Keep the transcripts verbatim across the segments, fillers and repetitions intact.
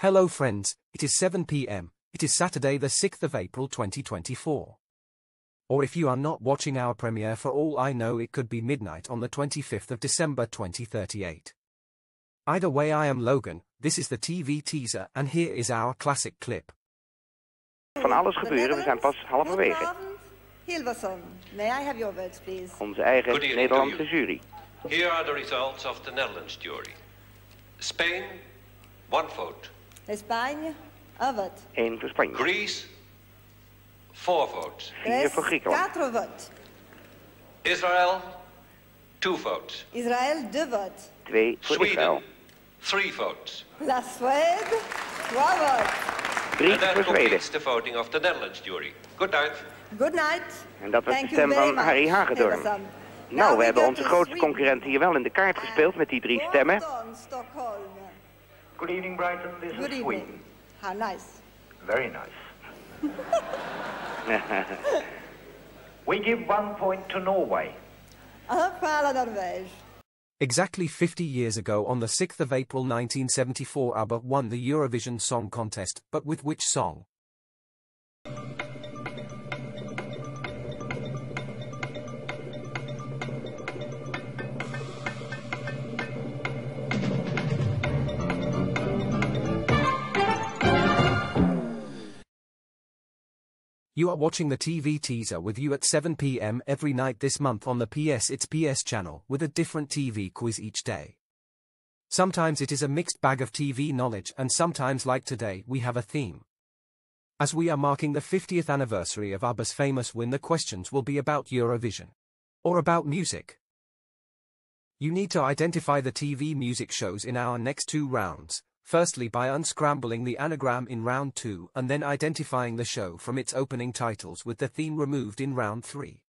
Hello friends, it is seven p m, it is Saturday the sixth of April twenty twenty-four. Or if you are not watching our premiere, for all I know it could be midnight on the twenty-fifth of December twenty thirty-eight. Either way, I am Logan, this is the T V teaser and here is our classic clip. Van alles gebeuren, we zijn pas halverwege. Hilversum, may I have your words please? Onze eigen Nederlandse jury. Here are the results of the Netherlands jury. Spain, one vote. Espagne, a vote. Eén voor Spanje. Greece, four votes. Vier voor Griekenland. Quatre votes. Israël, two votes. Israël, deux votes. Twee voor Israël. Sweden, three votes. La Suède, trois votes. Drie voor Zweden. And that completes the voting of the Netherlands jury. Good night. Good night. En dat was Thank de stem van Harry Hagedorn. Nou, we hebben onze grootste concurrent hier wel in de kaart gespeeld met die drie stemmen. Good evening, Brighton. This Good is Sweden. Evening. How nice. Very nice. We give one point to Norway. Exactly fifty years ago, on the sixth of April nineteen seventy-four, ABBA won the Eurovision Song Contest, but with which song? You are watching the T V teaser with you at seven p m every night this month on the P S it's P S channel, with a different T V quiz each day. Sometimes it is a mixed bag of T V knowledge and sometimes, like today, we have a theme. As we are marking the fiftieth anniversary of ABBA's famous win, the questions will be about Eurovision. Or about music. You need to identify the T V music shows in our next two rounds. Firstly by unscrambling the anagram in round two and then identifying the show from its opening titles with the theme removed in round three.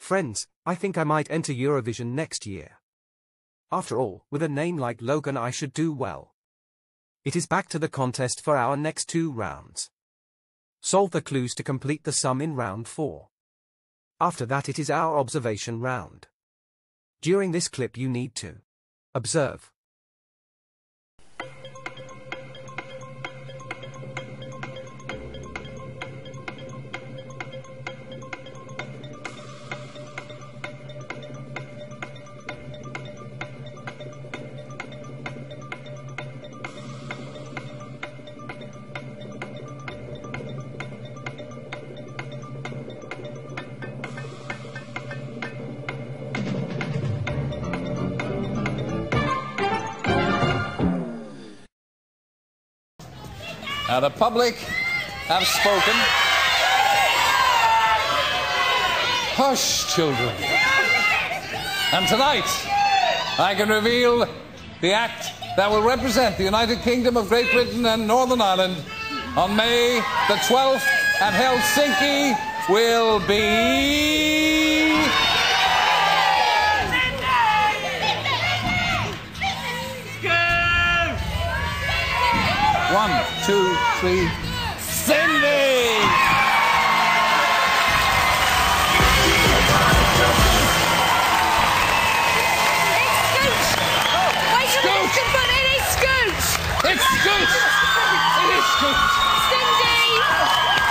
Friends, I think I might enter Eurovision next year. After all, with a name like Logan I should do well. It is back to the contest for our next two rounds. Solve the clues to complete the sum in round four. After that it is our observation round. During this clip you need to observe. Now, the public have spoken. Hush, children. And tonight, I can reveal the act that will represent the United Kingdom of Great Britain and Northern Ireland on May the twelfth, and Helsinki will be... One, two, three, Sandy! It's Scooch! Oh, wait, Scooch. You missed it, but it is Scooch! It's Scooch! It is Scooch! Cindy!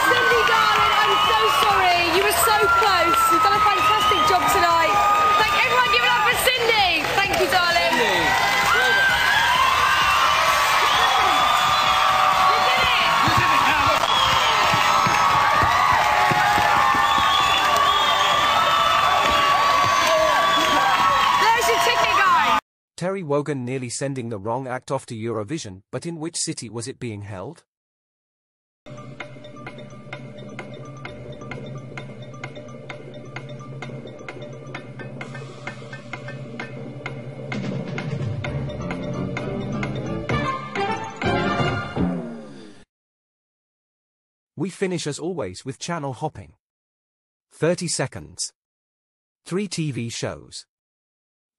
Cindy, darling, I'm so sorry. You were so close. You've done a fantastic job tonight. Thank everyone, give it up for Cindy! Thank you, darling. Cindy. You did it! Terry Wogan nearly sending the wrong act off to Eurovision, but in which city was it being held? We finish as always with channel hopping. thirty seconds. Three T V shows.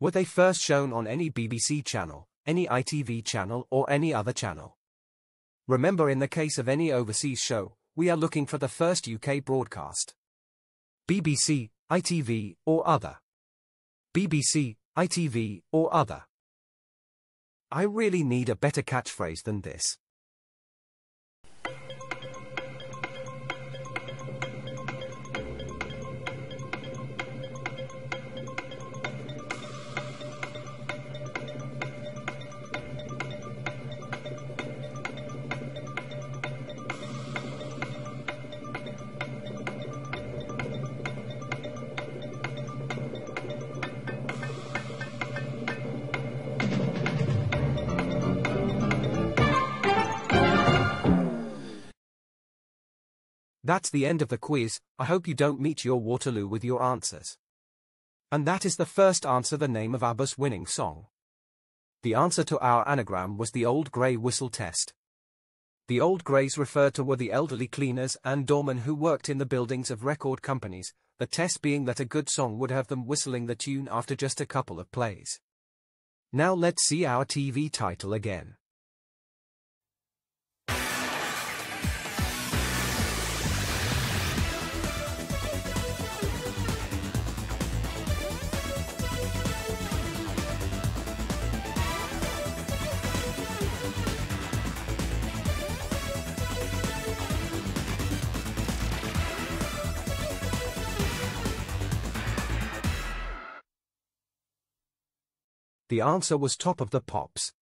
Were they first shown on any B B C channel, any I T V channel or any other channel? Remember, in the case of any overseas show, we are looking for the first U K broadcast. B B C, I T V or other. B B C, I T V or other. I really need a better catchphrase than this. That's the end of the quiz. I hope you don't meet your Waterloo with your answers. And that is the first answer, the name of ABBA's winning song. The answer to our anagram was The Old Grey Whistle Test. The Old Greys referred to were the elderly cleaners and doormen who worked in the buildings of record companies, the test being that a good song would have them whistling the tune after just a couple of plays. Now let's see our T V title again. The answer was Top of the Pops.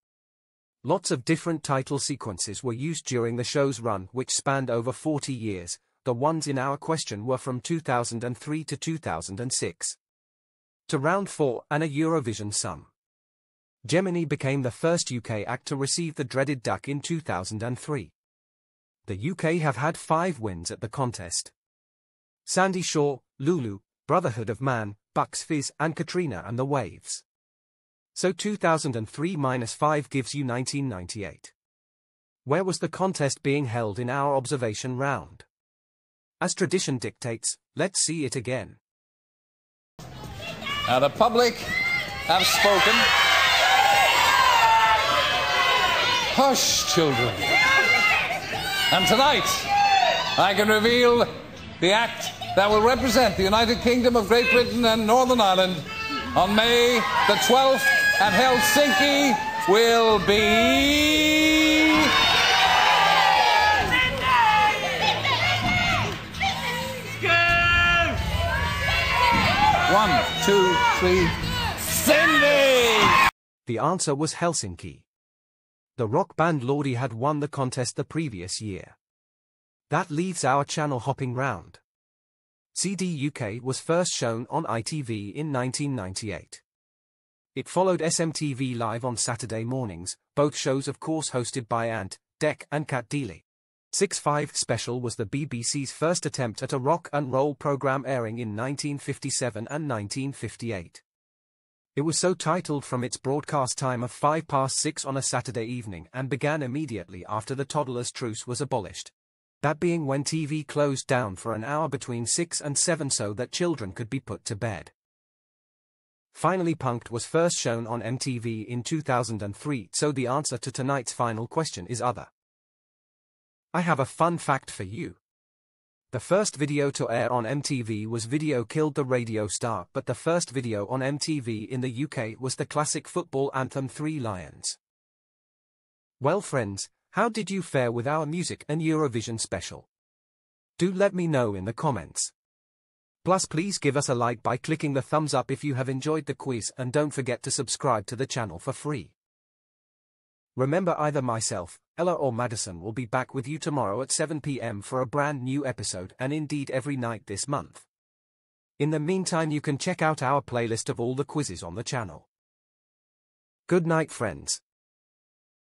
Lots of different title sequences were used during the show's run, which spanned over forty years. The ones in our question were from two thousand three to two thousand six. To round four and a Eurovision sum. Jemini became the first U K act to receive the dreaded Dec in two thousand three. The U K have had five wins at the contest. Sandy Shaw, Lulu, Brotherhood of Man, Bucks Fizz and Katrina and the Waves. So two thousand three minus five gives you nineteen ninety-eight. Where was the contest being held in our observation round? As tradition dictates, let's see it again. Now the public have spoken. Hush, children. And tonight, I can reveal the act that will represent the United Kingdom of Great Britain and Northern Ireland on May the twelfth. And Helsinki will be... One, two, three... Sandy! The answer was Helsinki. The rock band Lordi had won the contest the previous year. That leaves our channel hopping round. C D U K was first shown on I T V in nineteen ninety-eight. It followed S M T V Live on Saturday mornings, both shows of course hosted by Ant, Dec and Cat Deeley. Six-Five Special was the B B C's first attempt at a rock and roll programme, airing in nineteen fifty-seven and nineteen fifty-eight. It was so titled from its broadcast time of five past six on a Saturday evening and began immediately after the Toddlers' Truce was abolished. That being when T V closed down for an hour between six and seven so that children could be put to bed. Finally, Punk'd was first shown on M T V in two thousand three, so the answer to tonight's final question is other. I have a fun fact for you. The first video to air on M T V was Video Killed the Radio Star, but the first video on M T V in the U K was the classic football anthem Three Lions. Well friends, how did you fare with our music and Eurovision special? Do let me know in the comments. Plus, please give us a like by clicking the thumbs up if you have enjoyed the quiz, and don't forget to subscribe to the channel for free. Remember, either myself, Ella or Madison will be back with you tomorrow at seven p m for a brand new episode, and indeed every night this month. In the meantime, you can check out our playlist of all the quizzes on the channel. Good night, friends.